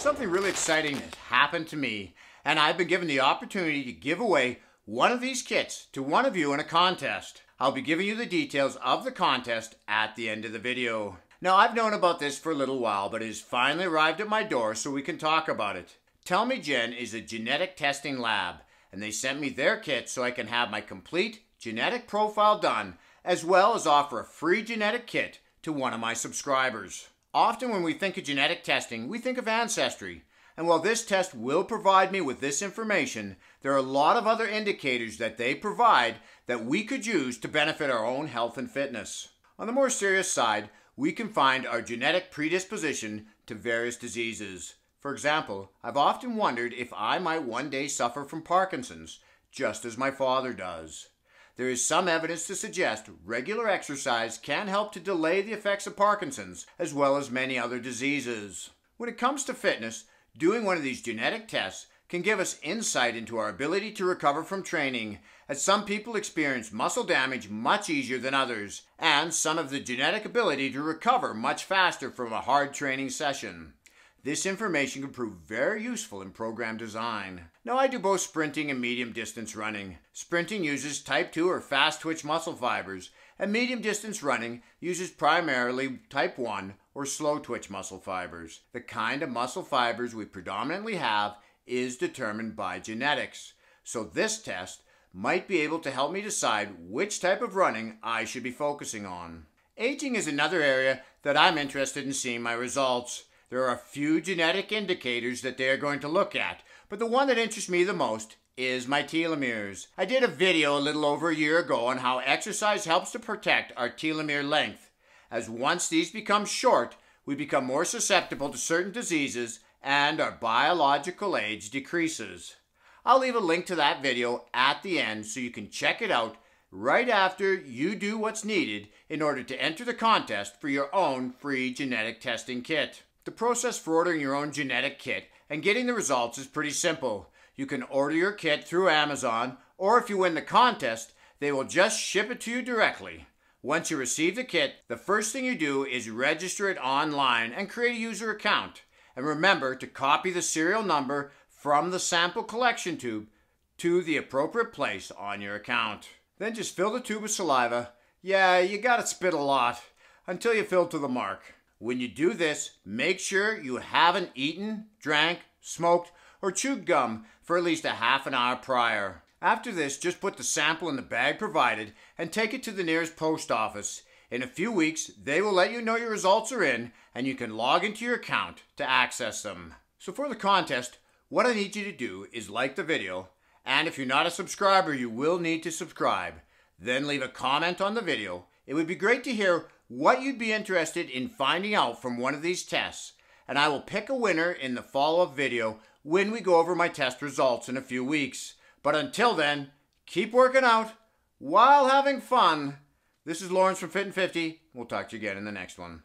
Something really exciting has happened to me, and I've been given the opportunity to give away one of these kits to one of you in a contest. I'll be giving you the details of the contest at the end of the video. Now, I've known about this for a little while, but it has finally arrived at my door so we can talk about it. TellmeGen is a genetic testing lab, and they sent me their kit so I can have my complete genetic profile done, as well as offer a free genetic kit to one of my subscribers. Often when we think of genetic testing, we think of ancestry. And while this test will provide me with this information, there are a lot of other indicators that they provide that we could use to benefit our own health and fitness. On the more serious side, we can find our genetic predisposition to various diseases. For example, I've often wondered if I might one day suffer from Parkinson's, just as my father does. There is some evidence to suggest regular exercise can help to delay the effects of Parkinson's, as well as many other diseases. When it comes to fitness, doing one of these genetic tests can give us insight into our ability to recover from training, as some people experience muscle damage much easier than others, and some have the genetic ability to recover much faster from a hard training session. This information can prove very useful in program design. Now, I do both sprinting and medium distance running. Sprinting uses type 2 or fast twitch muscle fibers, and medium distance running uses primarily type 1 or slow twitch muscle fibers. The kind of muscle fibers we predominantly have is determined by genetics. So this test might be able to help me decide which type of running I should be focusing on. Aging is another area that I'm interested in seeing my results. There are a few genetic indicators that they are going to look at, but the one that interests me the most is my telomeres. I did a video a little over a year ago on how exercise helps to protect our telomere length, as once these become short, we become more susceptible to certain diseases and our biological age decreases. I'll leave a link to that video at the end so you can check it out right after you do what's needed in order to enter the contest for your own free genetic testing kit. The process for ordering your own genetic kit and getting the results is pretty simple. You can order your kit through Amazon, or if you win the contest, they will just ship it to you directly. Once you receive the kit, the first thing you do is register it online and create a user account. And remember to copy the serial number from the sample collection tube to the appropriate place on your account. Then just fill the tube with saliva. Yeah, you gotta spit a lot until you fill to the mark. When you do this, make sure you haven't eaten, drank, smoked, or chewed gum for at least a half an hour prior. After this, just put the sample in the bag provided and take it to the nearest post office. In a few weeks, they will let you know your results are in, and you can log into your account to access them. So for the contest, what I need you to do is like the video, and if you're not a subscriber, you will need to subscribe. Then leave a comment on the video. It would be great to hear what you'd be interested in finding out from one of these tests, and I will pick a winner in the follow-up video when we go over my test results in a few weeks. But until then, keep working out while having fun. This is Lawrence from Fit and 50. We'll talk to you again in the next one.